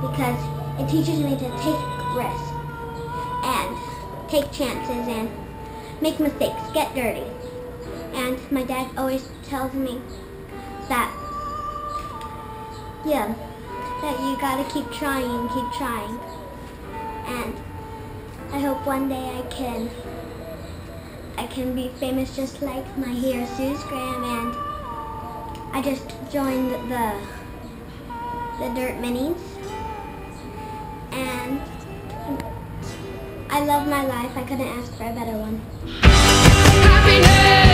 Because it teaches me to take risks and take chances and make mistakes, get dirty. And my dad always tells me that, that you gotta keep trying. And I hope one day I can be famous just like my hero, Suz Graham. And I just joined the Dirt Minis. And I love my life. I couldn't ask for a better one. Happiness.